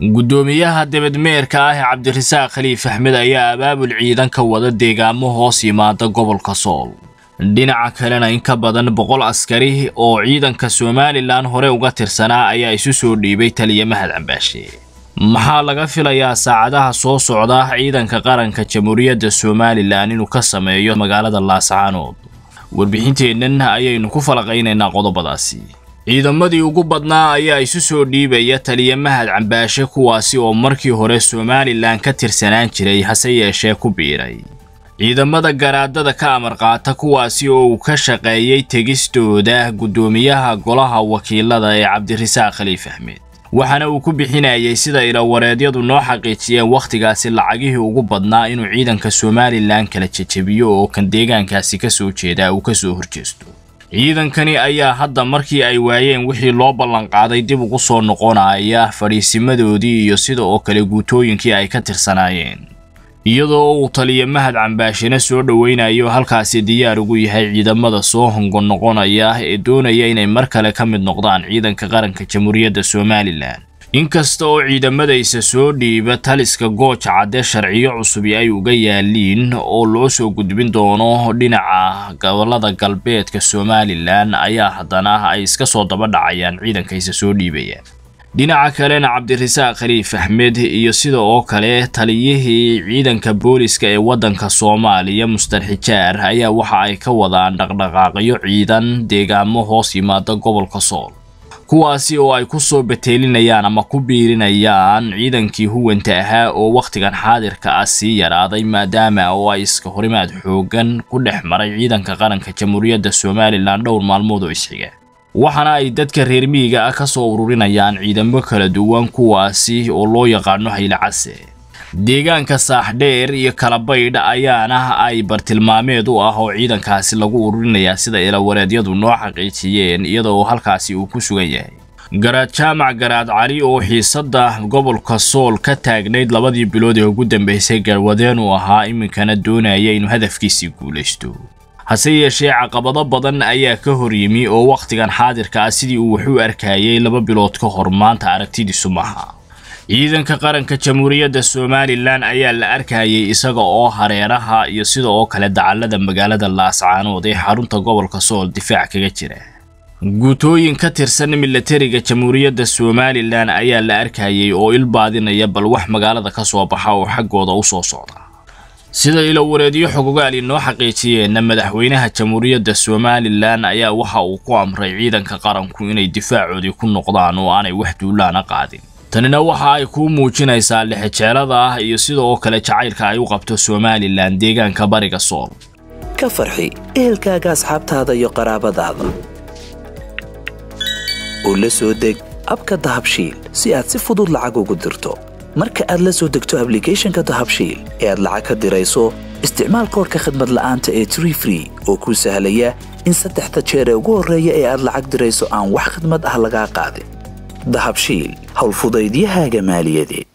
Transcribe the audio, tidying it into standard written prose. gudoomiyaha dibadmeerka ah Cabdirisaaq Khaliif Ahmed ayaa abaabul ciidanka wada deegaamo hoos yimaada gobolka Sool. dhinaca kalena in ka badan 100 askari oo ciidanka Soomaaliland hore uga tirsanaa ayaa isu soo dhiibay taliye Mahad Cambaashe. maxaa laga filayaa saacadaha soo socda ciidanka qaranka Jamhuuriyadda Soomaaliland inuu ka sameeyo magaalada Laascaanood. warbixinteenna ayaynu ku falaqaynaynaa qodobadaasi. ciidamadii ugu badnaa ayaa isu soo dhiibaya taliye Mahad Cambaashe kuwaasi oo markii hore Soomaaliland ka tirsanaan jiray hase yeeshee ku biiray. ciidamada garaadada ka amar qaata kuwaasi oo uu ka shaqeeyay tegistooda gudoomiyaha golaha wakiilada ee Cabdirisaaq Khaliif Ahmed. waxaana uu ku bixinayay sida ila wareedyadu noo xaqiijiyeen waqtigaasi lacagihii ugu badnaa inuu ciidanka Soomaaliland kala jejebiyo oo kan deegaankaasi ka soo jeeda uu ka soo horjeesto. ciidankani ayaa hadda markii ay waayeen wixii loo ballan qaaday dib ugu soo noqonaya fariisimadoodii iyo sida oo kale guutooyinkii ay ka tirsanaayeen. iyadoo uu taliye Mahad Cambaashena soo dhaweynayo halkaasi diyaar ugu yahay ciidamada soo hongon noqonaya ee doonaya inay mar kale ka mid noqdaan ciidanka qaranka Jamhuuriyadda Soomaaliland. inkasta oo ciidamadaysa soo dhiiba taliska gooja cadde sharciyo cusub ay uga yaaliin oo loo soo gudbin doono dhinaca gobolada galbeedka Soomaaliland ayaa haddana ay iska soo daba dhacayaan ciidankaysa soo dhiibaya. dhinaca kalena Cabdirisaaq Khaliif Ahmed iyo sida oo kale taliyihii ciidanka booliska ee wadanka Soomaaliya Mustarxijaar ayaa waxa ay ka wadaan dhaqdhaqaaqyo ciidan deegaamo hoos yimaada gobolka Sool. kuwaasi oo ay ku soo beteelinayaan ama ku biirinayaan ciidankii huwanta ahaa oo waqtigan xaadirka ah si yaraaday maadaama oo ay iska horimaad xoogan ku dhex maray ciidanka qaranka Jamhuuriyadda Soomaaliland dhowr maalmood oo isxiga. waxaana ay dadka reer miyiga ka soo ururinayaan ciidamo kala duwan kuwaasi oo loo yaqaano hayl case. deegaanka saaxdheer iyo kalabaydh ayaana ay bartilmaameed u ah oo ciidankaasi lagu ururinaya sida ila wareedyadu noo xaqiijiyeen iyadoo halkaasi uu ku sugan yahay. garaad jaamac garaad cali oo xiisada gobolka Sool ka taagnayd 2 bilood ee ugu dambeysay garwadeen uu ahaa iminkana doonaya inuu hadafkiisa guuleysto. hase yeeshee caqabado badan ayaa ka hor yimi oo waqtigan xaadirka ah sidii uu wuxuu arkayay 2 bilood ka hor maanta aragtidiisu maaha. ciidanka qaranka Jamhuuriyadda Soomaaliland ayaa la arkayay isaga oo hareeraha iyo sida oo kale dacallada magaalada Laascaanood ee xarunta gobolka Sool difaac kaga jira. guutooyin ka tirsan militariga Jamhuuriyadda Soomaaliland ayaa la arkayay oo ilbaadinaya bal wax magaalada ka soo baxa oo xaggooda u soo socda. sida ila wareediyo xogaali noo xaqiijiyeen madaxweynaha Jamhuuriyadda Soomaaliland ayaa waxa uu ku amray ciidanka qaranku inay difaacoodii ku noqdaan oo aanay wax duulaana qaadin. tanina waxa ay ku muujinaysaa lixjeelada iyo sida oo kale jacaylka ay u qabto Soomaaliland deegaanka bariga Sool. ka farxi ehelkaaga asxaabtaada iyo qaraabadaada. oo la soo deg abka dahabshiil si aad si fudud lacag ugu dirto. marka aad la soo degto application-ka dahabshiil ee aad lacag ka dirayso isticmaal koodka khidmad la'aanta ee TRIFREE oo ku sahlaya in 3 jeer ee ugu horeeya ee aad lacag dirayso aan wax khidmad ah laga qaadin. dahabshiil hawl fudaydiyaha maaliyadeed.